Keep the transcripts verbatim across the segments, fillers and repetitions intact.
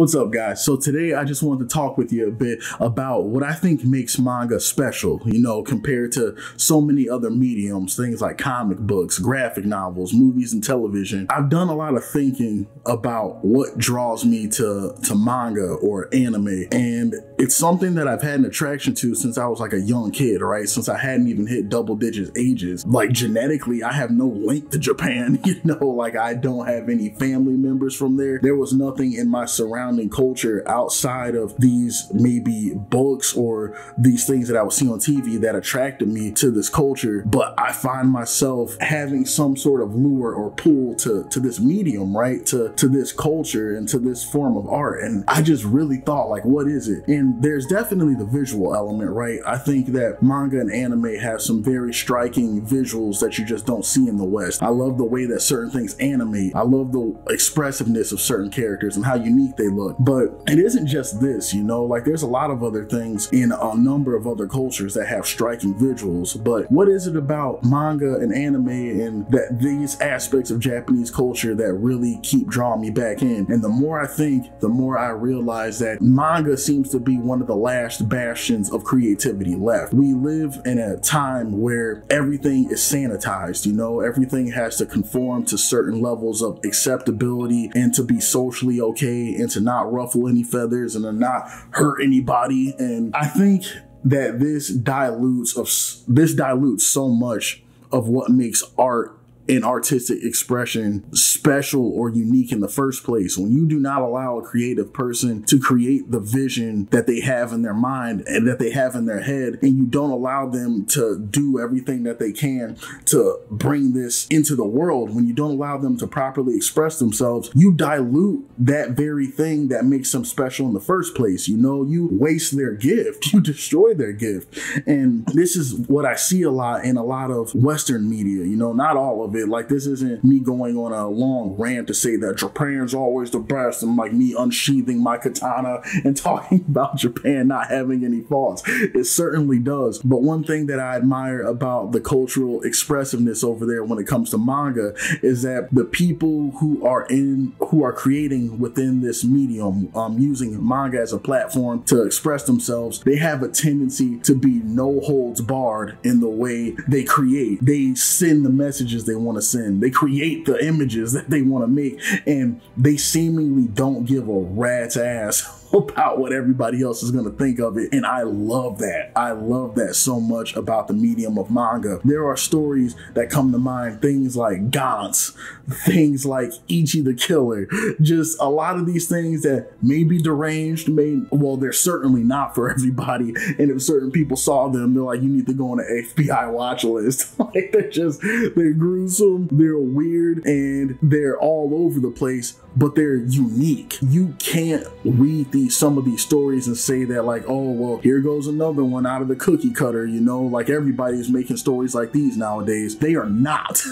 What's up, guys? So today I just wanted to talk with you a bit about what I think makes manga special, you know, compared to so many other mediums, things like comic books, graphic novels, movies, and television. I've done a lot of thinking about what draws me to, to manga or anime, and it's something that I've had an attraction to since I was like a young kid, right? Since I hadn't even hit double digits ages. Like genetically, I have no link to Japan, you know, like I don't have any family members from there. There was nothing in my surroundings and culture outside of these maybe books or these things that I would see on T V that attracted me to this culture, but I find myself having some sort of lure or pull to, to this medium, right? To, to this culture and to this form of art. And I just really thought, like, what is it? And there's definitely the visual element, right? I think that manga and anime have some very striking visuals that you just don't see in the West. I love the way that certain things animate. I love the expressiveness of certain characters and how unique they look. But it isn't just this, you know, like there's a lot of other things in a number of other cultures that have striking visuals. But what is it about manga and anime and that these aspects of Japanese culture that really keep drawing me back in? And the more I think, the more I realize that manga seems to be one of the last bastions of creativity left. We live in a time where everything is sanitized, you know, everything has to conform to certain levels of acceptability and to be socially okay and to not not ruffle any feathers and to not hurt anybody. And I think that this dilutes of this dilutes so much of what makes art and artistic expression special or unique in the first place. When you do not allow a creative person to create the vision that they have in their mind and that they have in their head, and you don't allow them to do everything that they can to bring this into the world, when you don't allow them to properly express themselves, you dilute that very thing that makes them special in the first place. You know, you waste their gift, you destroy their gift. And this is what I see a lot in a lot of Western media, you know, not all of it. Like, this isn't me going on a long rant to say that Japan's always the best and like me unsheathing my katana and talking about Japan not having any faults. It certainly does. But one thing that I admire about the cultural expressiveness over there when it comes to manga is that the people who are in who are creating within this medium, um, using manga as a platform to express themselves, they have a tendency to be no holds barred in the way they create. They send the messages they want want to send. They create the images that they want to make, and they seemingly don't give a rat's ass about what everybody else is going to think of it. And I love that. I love that so much about the medium of manga. There are stories that come to mind, things like Gantz, things like Ichi the Killer, just a lot of these things that may be deranged, may, well, they're certainly not for everybody. And if certain people saw them, they're like, you need to go on an F B I watch list. Like, they're just, they're gruesome, they're weird, and they're all over the place, but they're unique. You can't read these some of these stories and say that, like, oh, well, here goes another one out of the cookie cutter, you know, like everybody's making stories like these nowadays. They are not.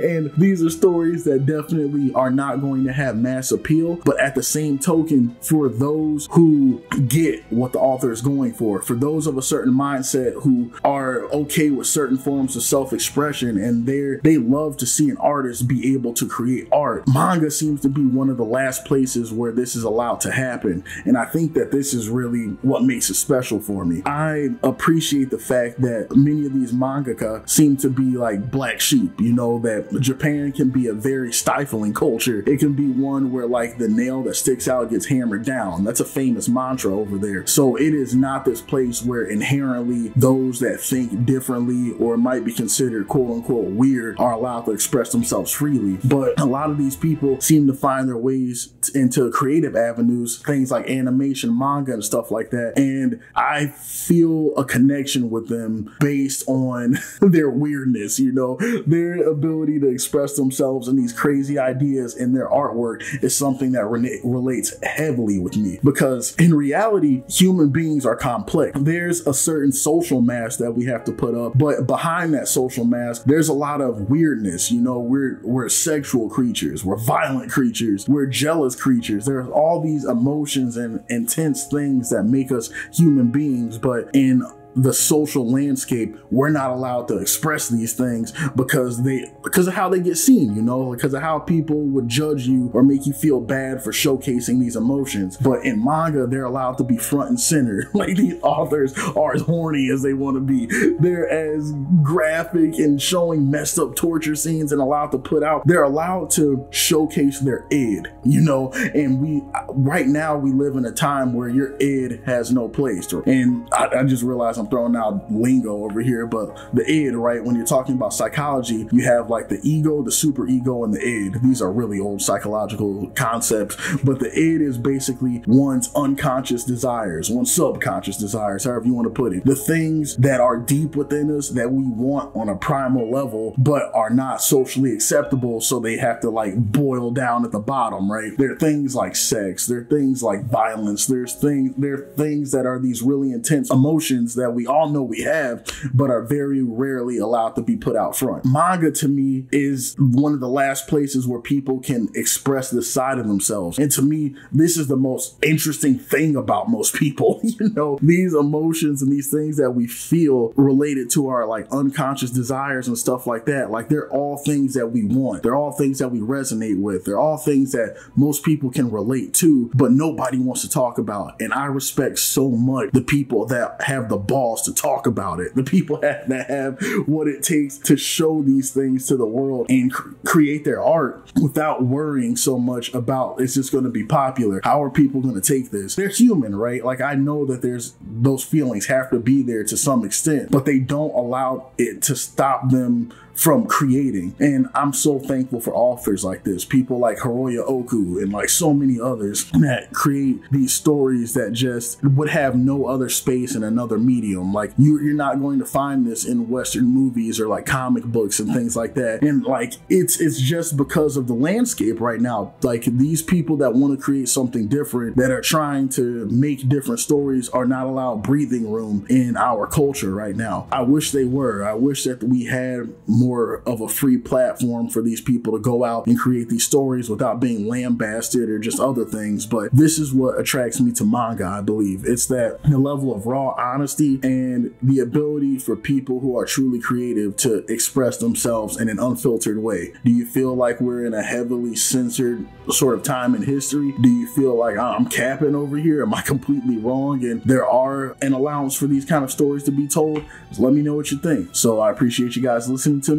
And these are stories that definitely are not going to have mass appeal. But at the same token, for those who get what the author is going for, for those of a certain mindset who are okay with certain forms of self-expression and they're, they love to see an artist be able to create art, manga seems to be one of the last places where this is allowed to happen. And I think that this is really what makes it special for me. I appreciate the fact that many of these mangaka seem to be like black sheep, you know, that Japan can be a very stifling culture. It can be one where, like, the nail that sticks out gets hammered down. That's a famous mantra over there. So it is not this place where inherently those that think differently or might be considered quote unquote weird are allowed to express themselves freely. But a lot of these people seem to find their ways into creative avenues, things like animation, manga, and stuff like that. And I feel a connection with them based on their weirdness, you know, their ability to express themselves and these crazy ideas in their artwork is something that re relates heavily with me, because in reality, human beings are complex. There's a certain social mask that we have to put up, but behind that social mask, there's a lot of weirdness. You know, we're we're sexual creatures, we're violent creatures, we're jealous creatures. There's all these emotions and intense things that make us human beings, but in the social landscape, we're not allowed to express these things because they because of how they get seen, you know, because of how people would judge you or make you feel bad for showcasing these emotions. But in manga, they're allowed to be front and center. Like, these authors are as horny as they want to be. They're as graphic and showing messed up torture scenes and allowed to put out. They're allowed to showcase their id, you know, and we right now we live in a time where your id has no place. And I, I just realized I'm throwing out lingo over here, but the id, right? When you're talking about psychology, you have like the ego, the superego, and the id. These are really old psychological concepts, but the id is basically one's unconscious desires, one's subconscious desires, however you want to put it. The things that are deep within us that we want on a primal level, but are not socially acceptable, so they have to like boil down at the bottom, right? There are things like sex, there are things like violence, there's things, there are things that are these really intense emotions that we all know we have, but are very rarely allowed to be put out front. Manga, to me, is one of the last places where people can express this side of themselves. And to me, this is the most interesting thing about most people. You know, these emotions and these things that we feel related to our like unconscious desires and stuff like that, like they're all things that we want. They're all things that we resonate with. They're all things that most people can relate to, but nobody wants to talk about. And I respect so much the people that have the balls to talk about it, the people that, that have what it takes to show these things to the world and cr create their art without worrying so much about it's just going to be popular. How are people going to take this? They're human, right? Like, I know that there's those feelings have to be there to some extent, but they don't allow it to stop them from creating. And I'm so thankful for authors like this, people like Hiroya Oku and like so many others that create these stories that just would have no other space in another medium. Like, you, you're not going to find this in Western movies or like comic books and things like that. And like, it's it's just because of the landscape right now. Like, these people that want to create something different, that are trying to make different stories, are not allowed breathing room in our culture right now. I wish they were. I wish that we had more of a free platform for these people to go out and create these stories without being lambasted or just other things. But this is what attracts me to manga, I believe. It's that the level of raw honesty and the ability for people who are truly creative to express themselves in an unfiltered way. Do you feel like we're in a heavily censored sort of time in history? Do you feel like, oh, I'm capping over here? Am I completely wrong? And there are an allowance for these kind of stories to be told. Just let me know what you think. So I appreciate you guys listening to me.